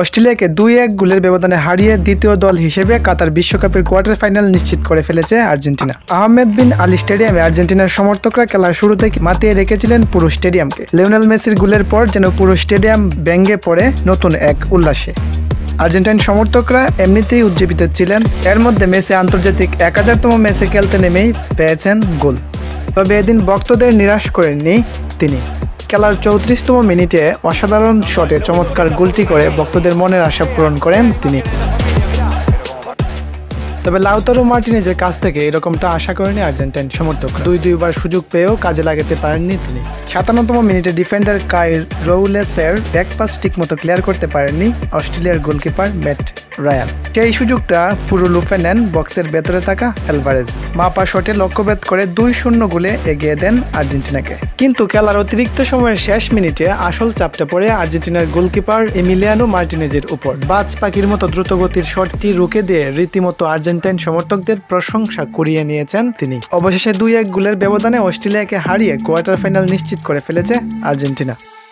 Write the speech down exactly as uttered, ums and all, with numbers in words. অস্ট্রেলিয়াকে দুই এক গোলের ব্যবধানে হারিয়ে দ্বিতীয় দল হিসেবে কাতার বিশ্বকাপের কোয়ার্টার ফাইনাল নিশ্চিত করে ফেলেছে আর্জেন্টিনা। আহমেদ বিন আলী স্টেডিয়ামে আর্জেন্টিনার সমর্থকরা খেলার শুরুতেই মাতিয়ে রেখেছিলেন পুরো স্টেডিয়ামকে। লিওনেল মেসির গোলের পর যেন পুরো স্টেডিয়াম ব্যঙ্গে পড়ে নতুন এক উল্লাসে। আর্জেন্টাইন সমর্থকরা এমনিতেই উজ্জীবিত ছিলেন, এর মধ্যে মেসি আন্তর্জাতিক এক হাজারতম ম্যাচে খেলতে নেমেই পেয়েছেন গোল। তবে এদিন ভক্তদের নিরাশ করেননি তিনি। খেলার চৌত্রিশতম মিনিটে অসাধারণ শটে চমৎকার গোলটি করে ভক্তদের মনের আশা পূরণ করেন তিনি। তবে লাউতারো মার্টিনেজের কাছ থেকে এরকমটা আশা করেনি আর্জেন্টাইন সমর্থকরা। দুই দুইবার সুযোগ পেয়েও কাজে লাগাতে পারেননি তিনি। সাতান্নতম মিনিটে ডিফেন্ডার কাই রৌলেসের ব্যাকপাস ঠিকমতো ক্লিয়ার করতে পারেননি অস্ট্রেলিয়ার গোলকিপার ম্যাট রায়ান। সেই সুযোগটা পুরো লুফে নেন বক্সের ভেতরে থাকা অ্যালভারেজ। মাপা শটে লক্ষ্যভেদ করে দুই শূন্য গোলে এগিয়ে দেন আর্জেন্টিনাকে। কিন্তু খেলার অতিরিক্ত সময়ের শেষ মিনিটে আসল চাপটা পড়ে আর্জেন্টিনার গোলকিপার এমিলিয়ানো মার্টিনেজের উপর। বাজ পাখির মতো দ্রুতগতির শটটি রুখে দিয়ে রীতিমতো আর্জেন্টাইন সমর্থকদের প্রশংসা কুড়িয়ে নিয়েছেন তিনি। অবশেষে দুই এক গোলের ব্যবধানে অস্ট্রেলিয়াকে হারিয়ে কোয়ার্টার ফাইনাল নিশ্চিত করে ফেলেছে আর্জেন্টিনা।